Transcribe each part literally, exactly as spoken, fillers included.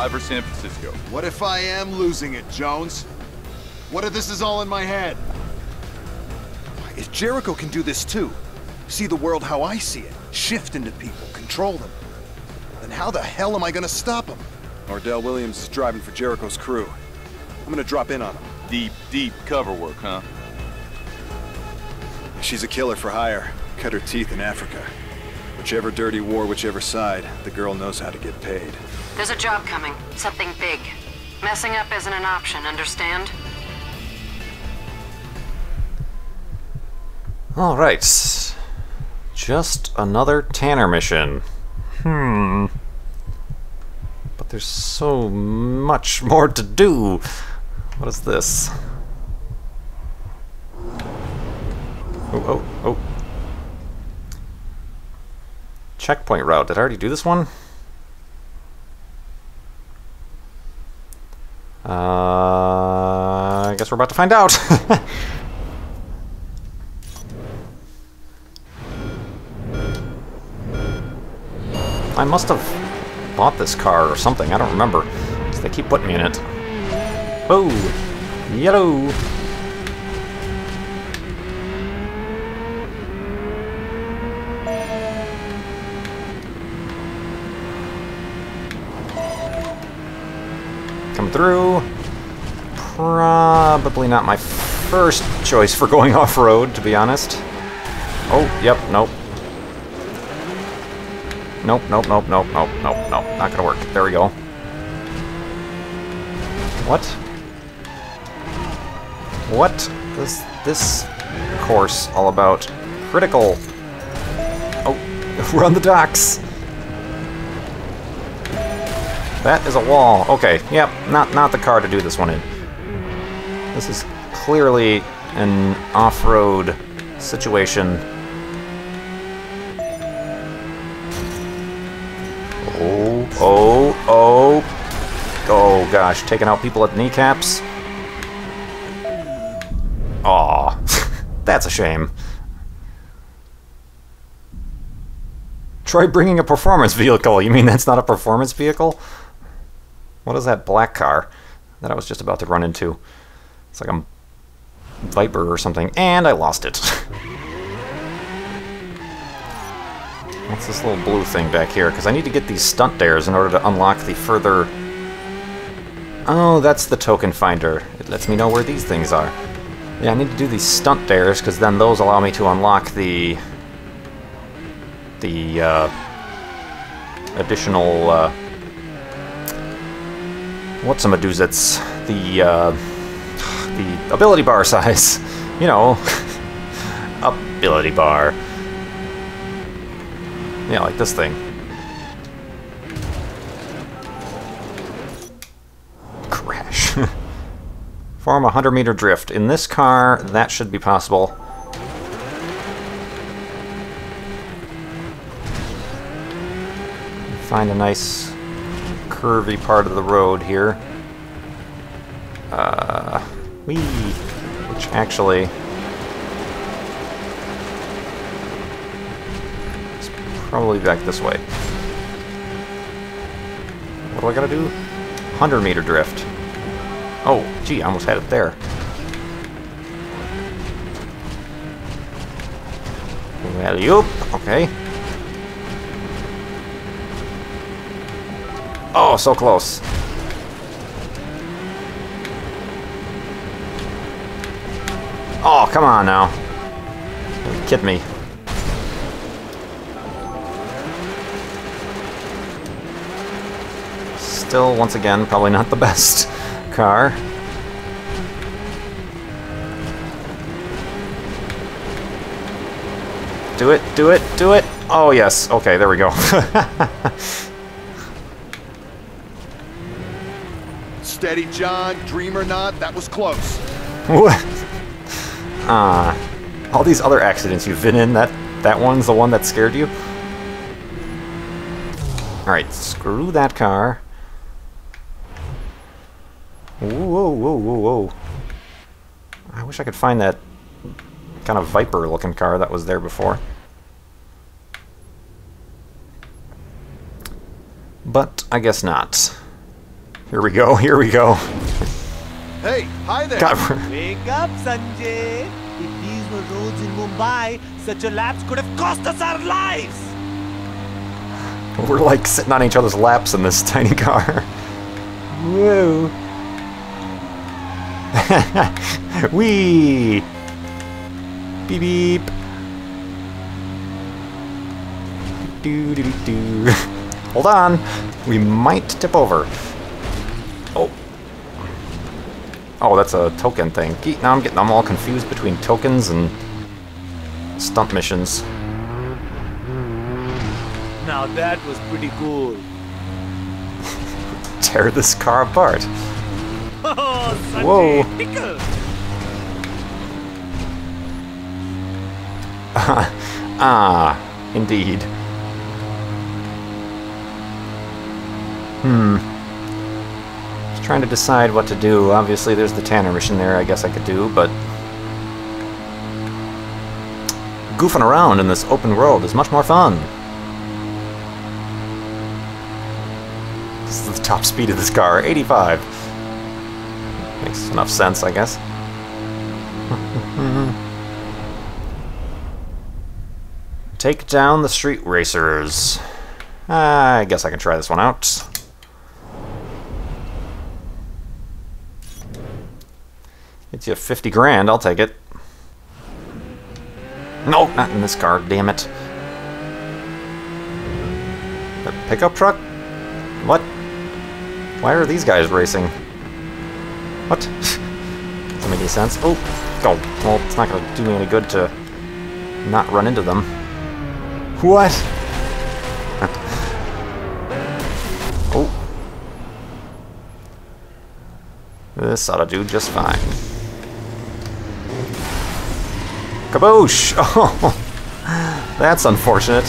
Driver San Francisco. What if I am losing it, Jones? What if this is all in my head? If Jericho can do this too, see the world how I see it, shift into people, control them, then how the hell am I gonna stop him? Ordell Williams is driving for Jericho's crew. I'm gonna drop in on him. Deep, deep cover work, huh? She's a killer for hire. Cut her teeth in Africa. Whichever dirty war, whichever side, the girl knows how to get paid. There's a job coming. Something big. Messing up isn't an option, understand? Alright. Just another Tanner mission. Hmm. But there's so much more to do. What is this? Oh, oh, oh. Checkpoint route. Did I already do this one? Uh, I guess we're about to find out. I must have bought this car or something. I don't remember. So they keep putting me in it. Oh, yellow. Come through. Probably not my first choice for going off-road, to be honest. Oh, yep, nope. Nope, nope, nope, nope, nope, nope, nope. Not gonna work. There we go. What? What is this course all about? Critical. Oh, we're on the docks. That is a wall. Okay, yep, not not the car to do this one in. This is clearly an off-road situation. Oh, oh, oh. Oh gosh, taking out people at kneecaps. Aw, that's a shame. Try bringing a performance vehicle. You mean that's not a performance vehicle? What is that black car that I was just about to run into? It's like a Viper or something, and I lost it. What's this little blue thing back here? Because I need to get these stunt dares in order to unlock the further... Oh, that's the token finder. It lets me know where these things are. Yeah, I need to do these stunt dares, because then those allow me to unlock the... the, uh... additional, uh... What's a Medusa's? The, uh, the ability bar size. You know, ability bar. Yeah, like this thing. Crash. Form a hundred meter drift. In this car, that should be possible. Find a nice... curvy part of the road here, uh, whee, which actually is probably back this way. What do I gotta do? hundred meter drift. Oh, gee, I almost had it there. Well, yoop, okay. Oh, so close. Oh, come on now. Don't kid me. Still, once again, probably not the best car. Do it, do it, do it. Oh, yes. Okay, there we go. Steady, John. Dream or not, that was close. What? Ah, uh, all these other accidents you've been in, that that one's the one that scared you? Alright, screw that car. Whoa, whoa, whoa, whoa. I wish I could find that kind of Viper-looking car that was there before. But I guess not. Here we go, here we go. Hey, hi there. God, wake up, Sanjay. If these were roads in Mumbai, such a lapse could have cost us our lives. We're like sitting on each other's laps in this tiny car. Whoa. Wee. Beep beep. Do do do. Hold on. We might tip over. Oh. Oh, that's a token thing. Now I'm getting I'm all confused between tokens and stunt missions. Now that was pretty cool. Tear this car apart. Oh, whoa. Ah, indeed. Hmm. Just trying to decide what to do. Obviously, there's the Tanner mission there I guess I could do, but... goofing around in this open world is much more fun. This is the top speed of this car, eighty-five. Makes enough sense, I guess. Take down the street racers. I guess I can try this one out. It's you fifty grand, I'll take it. No, nope, not in this car, damn it. The pickup truck? What? Why are these guys racing? What? Doesn't make any sense. Oh, oh, well, it's not gonna do me any good to not run into them. What? Oh. This ought to do just fine. Kaboosh! Oh, that's unfortunate.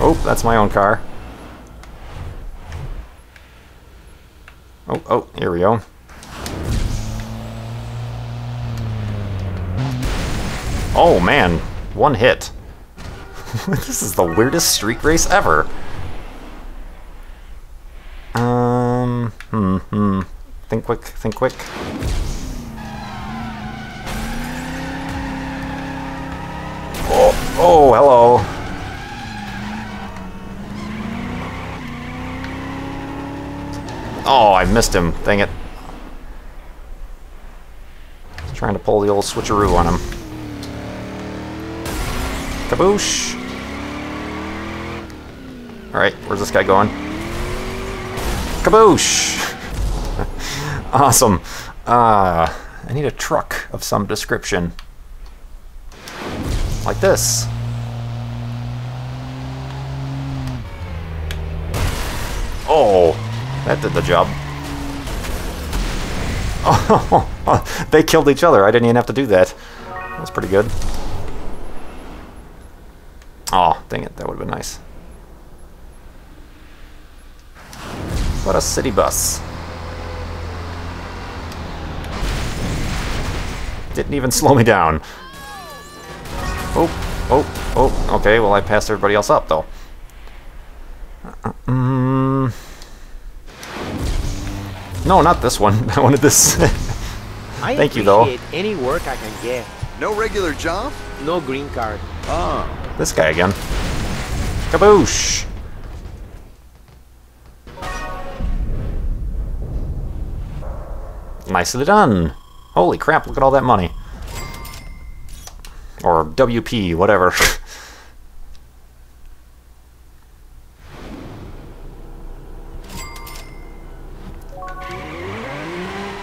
Oh, that's my own car. Oh, oh, here we go. Oh, man. One hit. This is the weirdest street race ever. Um, hmm, hmm. Think quick, think quick. Oh, oh, hello. Oh, I missed him, dang it. He's trying to pull the old switcheroo on him. Kaboosh! Alright, where's this guy going? Kaboosh! Awesome. Uh, I need a truck of some description. Like this. Oh, that did the job. Oh, they killed each other. I didn't even have to do that. That was pretty good. Oh, dang it. That would have been nice. What a city bus. Didn't even slow me down. Oh, oh, oh. Okay, well I passed everybody else up though. Mm. No, not this one. I wanted this. Thank you though. I appreciate any work I can get. No regular job? No green card. Ah, this guy again. Kaboosh. Nicely done. Holy crap, look at all that money. Or W P, whatever.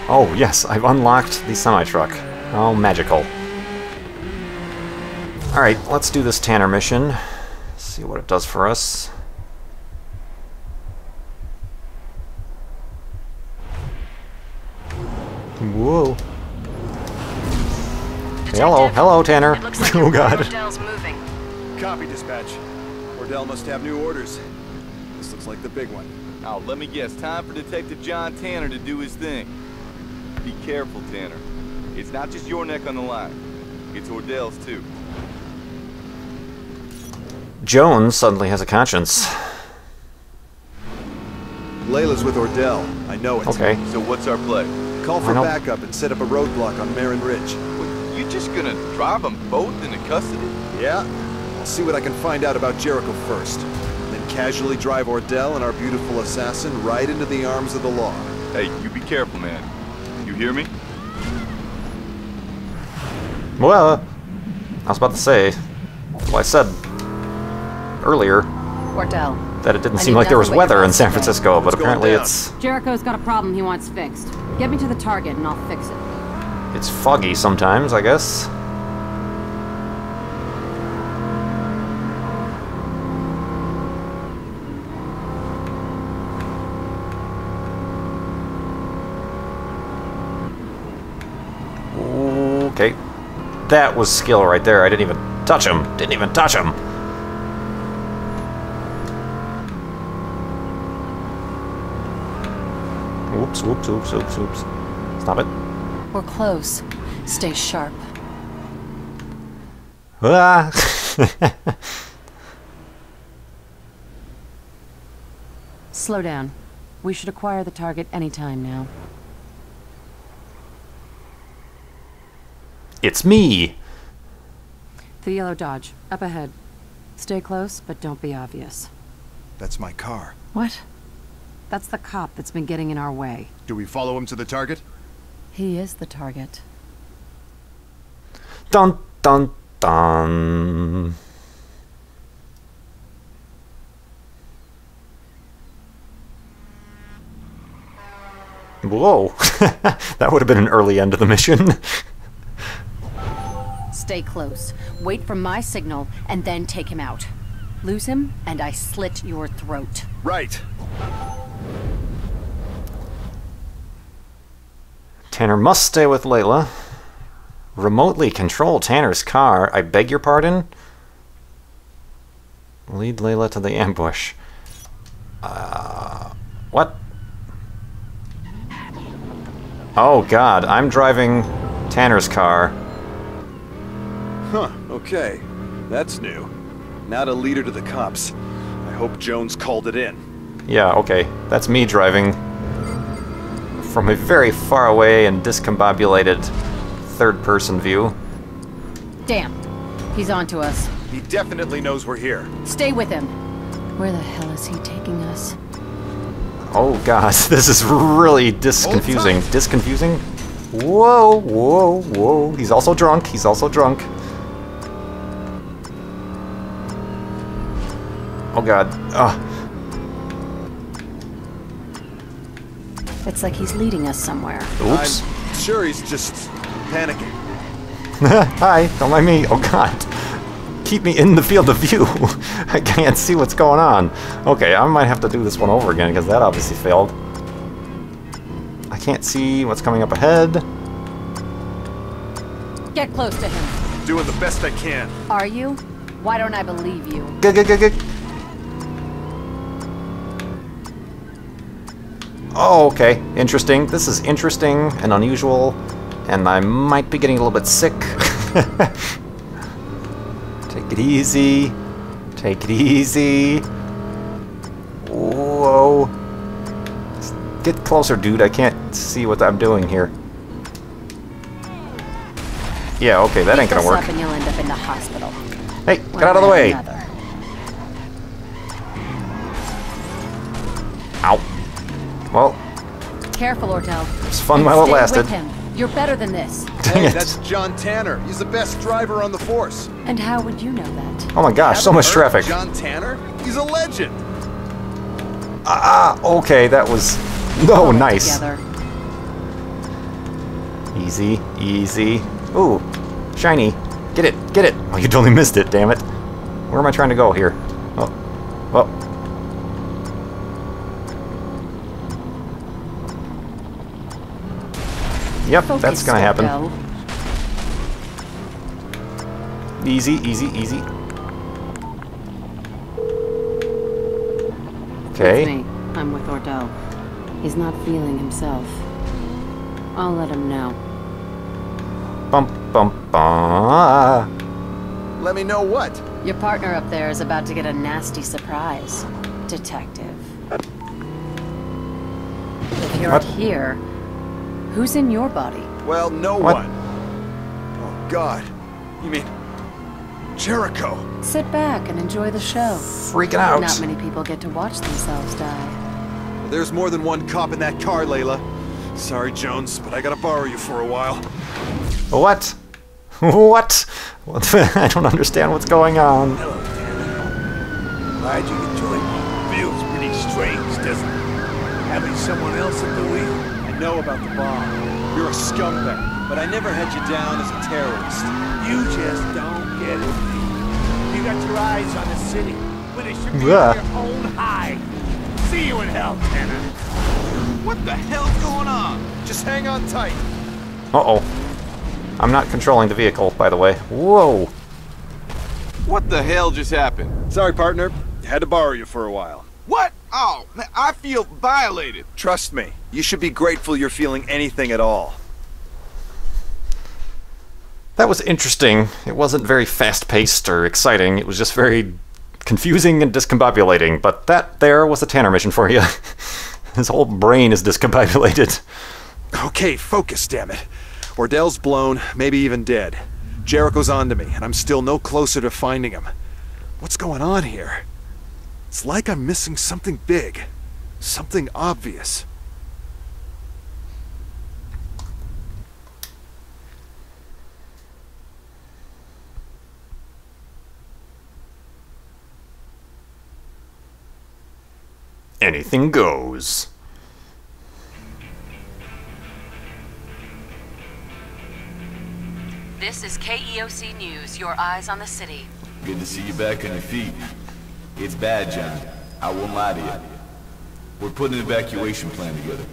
Oh, yes, I've unlocked the semi-truck. Oh, magical. Alright, let's do this Tanner mission. See what it does for us. Whoa. Hello, hello, Tanner. It looks like oh God. Ordell's moving. Copy, dispatch. Ordell must have new orders. This looks like the big one. Now, let me guess. Time for Detective John Tanner to do his thing. Be careful, Tanner. It's not just your neck on the line. It's Ordell's too. Jones suddenly has a conscience. Layla's with Ordell. I know it. Okay. So what's our play? Call for backup and set up a roadblock on Marin Ridge. What, you just gonna drive them both into custody? Yeah. I'll see what I can find out about Jericho first. Then casually drive Ordell and our beautiful assassin right into the arms of the law. Hey, you be careful, man. You hear me? Well, I was about to say, well, I said earlier Ordell, that it didn't I seem like there was weather in San Francisco, but apparently it's... Jericho's got a problem he wants fixed. Get me to the target and I'll fix it. It's foggy sometimes, I guess. Okay. That was skill right there. I didn't even touch him. Didn't even touch him. Oops, oops, oops, oops, oops. Stop it. We're close. Stay sharp. Ah. Slow down. We should acquire the target anytime now. It's me! The yellow Dodge, up ahead. Stay close, but don't be obvious. That's my car. What? That's the cop that's been getting in our way. Do we follow him to the target? He is the target. Dun dun dun. Whoa! That would have been an early end of the mission. Stay close, wait for my signal, and then take him out. Lose him, and I slit your throat. Right. Tanner must stay with Layla. Remotely control Tanner's car. I beg your pardon? Lead Layla to the ambush. Uh, what? Oh God, I'm driving Tanner's car. Huh, okay. That's new. Now to lead her to the cops. I hope Jones called it in. Yeah, okay. That's me driving from a very far away and discombobulated third-person view. Damn. He's on to us. He definitely knows we're here. Stay with him. Where the hell is he taking us? Oh, God. This is really disconfusing. Disconfusing? Whoa, whoa, whoa. He's also drunk. He's also drunk. Oh God. Ugh. It's like he's leading us somewhere. Oops. I'm sure he's just panicking. Hi, don't mind me. Oh God. Keep me in the field of view. I can't see what's going on. Okay, I might have to do this one over again because that obviously failed. I can't see what's coming up ahead. Get close to him. Doing the best I can. Are you? Why don't I believe you? Go, go, go, go. Oh, okay. Interesting. This is interesting and unusual, and I might be getting a little bit sick. Take it easy. Take it easy. Whoa. Get closer, dude. I can't see what I'm doing here. Yeah, okay. That ain't gonna work. Pick us up and you'll end up in the hospital. Hey, get out of the way. Ow. Well, careful, Ordell. It was fun while it lasted. Stay with him. You're better than this. Dang it. Hey, that's John Tanner. He's the best driver on the force. And how would you know that? Oh my gosh, so much traffic. John Tanner? He's a legend. Ah, okay, that was no nice. Easy, easy. Ooh, shiny. Get it, get it. Oh, you totally missed it. Damn it. Where am I trying to go here? Oh, well. Yep, focus, that's gonna happen. Ordell. Easy, easy, easy. Okay. Me. I'm with Ordell. He's not feeling himself. I'll let him know. Bump, bump, bump. Let me know what? Your partner up there is about to get a nasty surprise, detective. if you're what? Here, who's in your body? Well, no what? one. Oh, God. You mean Jericho? Sit back and enjoy the show. Freaking out. Not many people get to watch themselves die. Well, there's more than one cop in that car, Layla. Sorry, Jones, but I gotta borrow you for a while. What? What? What? I don't understand what's going on. Hello, Tanner. Glad you could join me. Feels pretty strange, doesn't it? Having someone else at the wheel. I know about the bomb. You're a scumbag, but I never had you down as a terrorist. You just don't get it. You got your eyes on the city when it should be yeah. your own hide. See you in hell, Tanner. What the hell's going on? Just hang on tight. Uh-oh. I'm not controlling the vehicle, by the way. Whoa! What the hell just happened? Sorry, partner. Had to borrow you for a while. What? Oh, man, I feel violated. Trust me, you should be grateful you're feeling anything at all. That was interesting. It wasn't very fast-paced or exciting. It was just very confusing and discombobulating. But that there was a Tanner mission for you. His whole brain is discombobulated. Okay, focus, damn it. Ordell's blown, maybe even dead. Jericho's onto me, and I'm still no closer to finding him. What's going on here? It's like I'm missing something big. Something obvious. Anything goes. This is K E O C News, your eyes on the city. Good to see you back on your feet. It's bad, John. I won't lie to you. We're putting an evacuation plan together.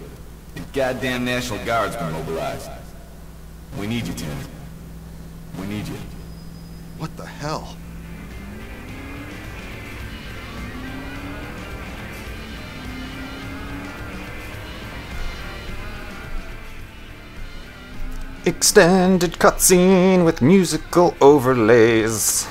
The goddamn National Guard's been mobilized. We need you, Tim. We need you. What the hell? Extended cutscene with musical overlays.